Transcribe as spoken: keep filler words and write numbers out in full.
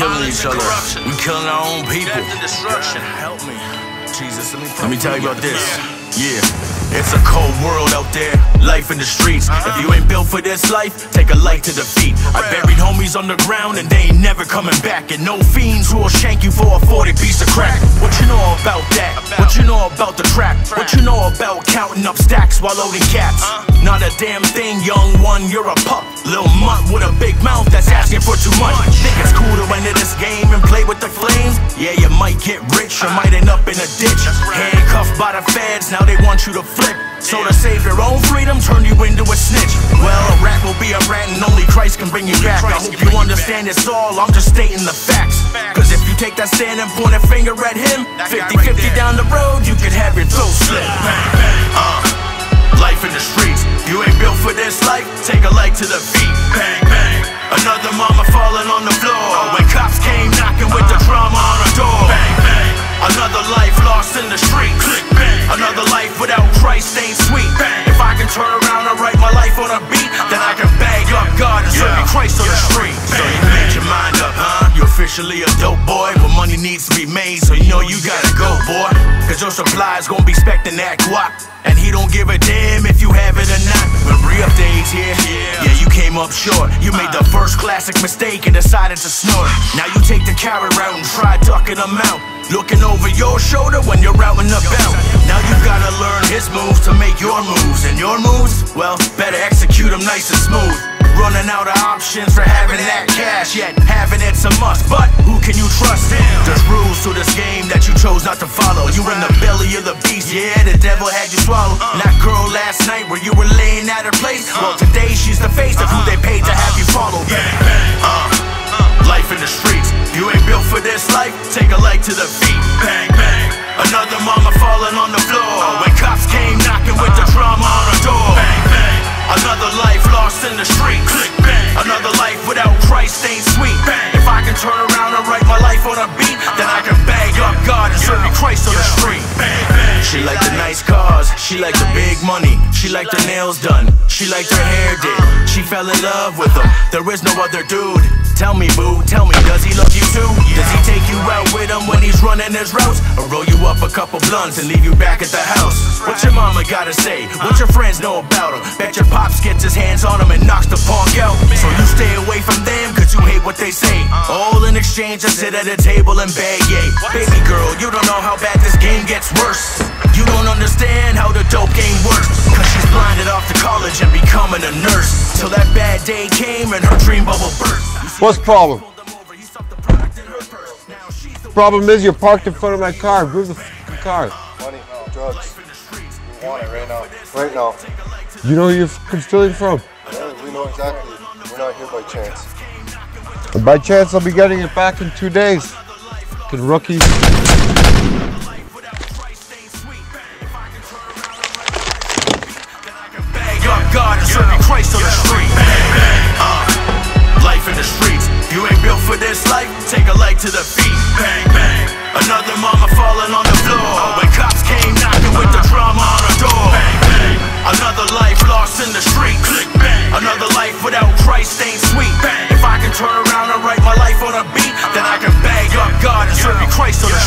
killing each other. We killing our own people. Destruction. Help me. Jesus, let me Let me tell you about this. Yeah. It's a cold world out there, life in the streets. If you ain't built for this life, take a light to the feet. I buried homies on the ground and they ain't never coming back. And no fiends who will shank you for a forty piece of crack. What you know about that? What you know about the trap? What you know about counting up stacks while loading caps? Not a damn thing, young one, you're a pup. Little mutt with a big mouth that's asking for too much. Think it's cool to enter this game and play with the flames? Yeah, you might get rich, you might end up in a ditch. Handcuffed by the feds, now they want you to flip. So to save your own freedom, turn you into a snitch. Well, a rat will be a rat and only Christ can bring you back. I hope you understand it's all, I'm just stating the facts. Cause if you take that stand and point a finger at him, fifty fifty down the road, you could have your throat slit. Uh, life in the streets, you ain't built for this life, take a light to the feet. Bang, bang. Another mama falling on the floor when cops came knocking with the drama on her door. Bang, bang. Another life lost in the streets. Another life without Christ ain't sweet. If I can turn around and write my life on a beat, then I can bag up God and serve you Christ on the street. So you made your mind up, huh? You officially a dope boy, but money needs to be made, so you know you gotta go, boy. Cause your supplier's gonna be spectin' that guap, and he don't give a damn if you have it or not. When re-up days here, yeah, you came up short. You made the first classic mistake and decided to snort. Now you take the carrot route and try tucking them out, looking over your shoulder when you're out and about. Now you gotta learn his moves to make your moves. And your moves, well, better execute them nice and smooth. Running out of options for having that cash, yet having it's a must, but who can you trust? There's rules to this game that you chose not to follow. You in the belly of the beast, yeah, the devil had you swallowed. And that girl last night where you were laying at her place, well, today she's the face of who they paid to have you follow. Uh Life in the streets, you ain't built for this life, take a light to the feet. Bang, bang. Another mama falling on the floor when cops came knocking with the drama on her door. Bang, bang. Another life lost in the streets. Click, bang. Another life without Christ ain't sweet. Bang. If I can turn around and write my life on a beat, then I can bag up God and serve you Christ on the street. Bang, bang. She like the nice cars, she like the big money, she like her nails done, she like her hair did. She fell in love with him, there is no other dude. Tell me, boo, tell me, does he love you too? Does he take you out with him when he's running his routes? Or roll you up a couple blunts and leave you back at the house? What your mama gotta say? What your friends know about him? Bet your pops gets his hands on him and knocks the punk out. So you stay away from them cause you hate what they say. All in exchange, I sit at a table and beg, yay. Baby girl, you don't know how bad this game gets worse. You don't understand how the dope game works. Cause she's blinded off to college and becoming a nurse. Till that bad day came and her dream bubble burst. What's the problem? Problem is you're parked in front of my car. Move the f***ing car. Money, no, drugs. We want it right now. Right now. You know where you're f***ing stealing from? Yeah, we know exactly. We're not here by chance. And by chance, I'll be getting it back in two days. Fucking rookie. God and serving Christ on the street. Life in the streets, you ain't built for this life, take a light to the feet. Bang, bang. Another mama falling on the floor when cops came knocking with the drama on her door. Bang, bang. Another life lost in the streets. Click, bang. Another life without Christ ain't sweet. Bang. If I can turn around and write my life on a beat, then I can bag up God and serving Christ on the